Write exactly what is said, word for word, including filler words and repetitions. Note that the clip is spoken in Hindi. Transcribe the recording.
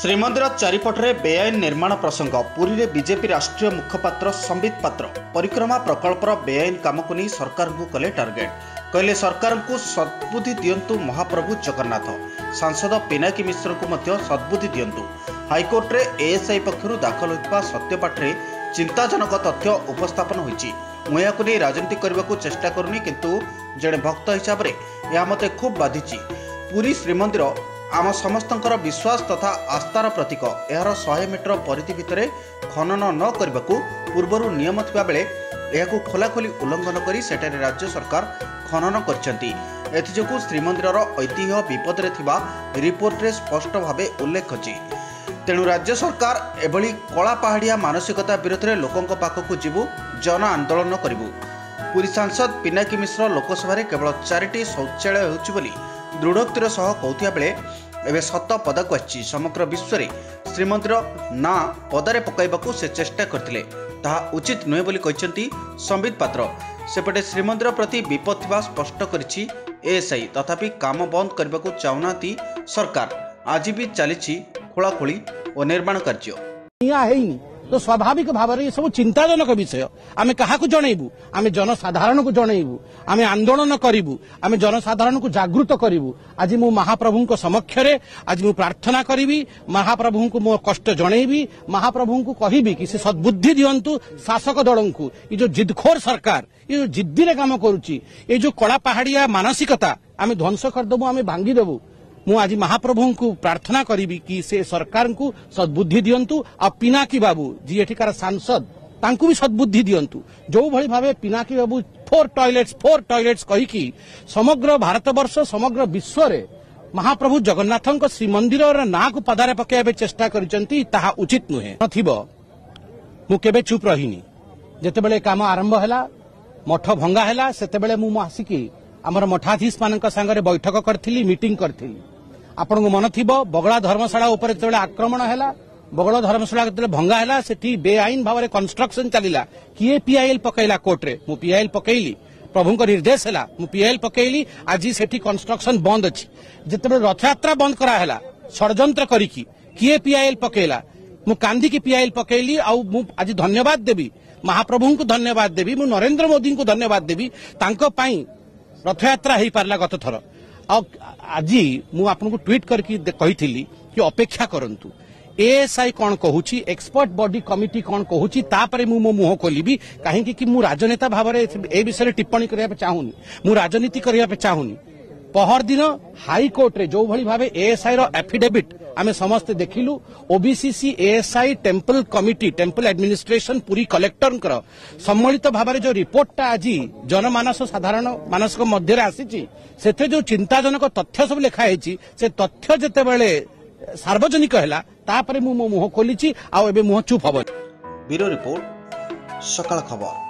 श्रीमंदिर चारिपटे बेआईन निर्माण प्रसंग पुरी में बीजेपी राष्ट्रीय मुखपात्र संबित पत्र परिक्रमा प्रकल्पर बेआईन काम को नहीं सरकार को कले टार्गेट कहले सरकार को सद्बुद्धि दियंतु महाप्रभु जगन्नाथ। सांसद पिनाकी मिश्र को सद्बुद्धि दियंतु। हाइकोर्ट में ए एस आई पक्षर दाखल होता सत्यपाठे चिंताजनक तथ्य उपस्थापन होती। मु या नहीं राजनीति करने को चेष्टा करूनी किंतु जड़े भक्त हिसाब से यह मत खूब बाधि। पूरी श्रीमंदिर आम समस्तंकर विश्वास तथा आस्थार प्रतीक। यार सौ मीटर परिधि भितर खनन न करने को पूर्वर नियम थिबा बेले यह खोलाखोली उल्लंघन करी सेठारे राज्य सरकार खनन करछंती। एथिजकु श्रीमंदिरर ऐतिह्य विपदरे थिबा रिपोर्टरे स्पष्ट भावे उल्लेख अछि। तेणु राज्य सरकार एभली कला पहाड़िया मानसिकता विरोध में लोकों पाखकु जीवु जन आंदोलन करूँ। पूरी सांसद पिनाकी मिश्र लोकसभा केवल चारिटी शौचालय होली दृढ़ोक्तिर सह कहता बेले एवं सत पदाक आसी। समग्र विश्व में श्रीमंदिर ना पदारे पकड़ से चेष्टा करते उचित नुहे बोली कहते संबित पत्र। सेपटे श्रीमंदिर प्रति विपद थिबा स्पष्ट करिछि ए एस आई। तथापि काम बंद करने को चाहूना सरकार। आज भी चली खोलाखोली और निर्माण कार्य तो स्वाभाविक भाव में ये सब चिंताजनक विषय। आम क्या जनइबू आम जनसाधारण को जनइबू आम आंदोलन करूँ आम जनसाधारण को जागृत करूँ। आज मु महाप्रभु समक्ष आज मु प्रार्थना करी महाप्रभु को मो कष्ट जनइबी। महाप्रभु को कहबी कि से सद्बुद्धि दियंतु शासक दल को। ये जो जिदखोर सरकार ये जो जिद्दी काम करुच्ची ये जो कला पहाड़िया मानसिकता आम ध्वंस करदेबू आम भांगीदेबू। मु आज महाप्रभु को प्रार्थना करी कि से सरकार को सद्बुद्धि दियंतु। आ पिनाकी बाबू जी एठिकार सांसद तांकु भी सद्बुद्धि दियंतु। जो भली भावे पिनाकी बाबू फोर टॉयलेट्स फोर टॉयलेट्स कहीकि समग्र भारतवर्ष समग्र विश्व में महाप्रभु जगन्नाथ श्रीमंदिर ना को पदारे पकड़ चेष्टा करिसंती ताहा उचित नुहे। मु केबे चुप रहीनी। जेतेबेले काम आरंभ हैला मठ भंगा हैला सेतेबेले मु आसिकी आमर मठाधीश मानक संगे बैठक करथिली मीटिंग करथिली। आपण को मन थी बगड़ा धर्मशाला उपर जो आक्रमण है बगड़ा धर्मशाला जो भंगा है सेठी बेआईन भाव में कंस्ट्रक्शन चलला किए पी आई एल पकईला कोर्टे। मु पी आई एल पकईली प्रभु निर्देश है मु पी आई एल पकईली। आज सेठी कंस्ट्रक्शन बंद अच्छी जिते रथयात्रा बंद कराला षड्यंत्र करिकी किए पी आई एल पकईला। मु कांदी की पी आई एल पकईली। आज धन्यवाद देवी महाप्रभु को धन्यवाद देवी मु नरेन्द्र मोदी को धन्यवाद देवी। रथयात्रा हो पारा गत थर। आज मुझे ट्वीट करके अपेक्षा करंतु ए एस आई कौन कहूँ एक्सपर्ट बॉडी कमिटी कौन कहूँ तापर मो मुह खोलि। कहीं मु राजनेता भाव ए विषय टिप्पणी करने चाहूनी। मु राजनीति करने चाहूनी। पहर दिन हाईकोर्ट रे जो भली भावे ए एस आई रो एफिडेविट आमे समस्त देखिलु। O B C A S I temple committee temple administration Puri collector सम्मिलित भाव में जो रिपोर्ट आज जनमानस साधारण मानस मध्य आसी से जो चिंताजनक तथ्य सब लिखाई से तथ्य जेतेबेले सार्वजनिक हैला तापर मु मो मुह खोली आउ एबे मुह चुप हबो। ब्यूरो रिपोर्ट सकाल खबर।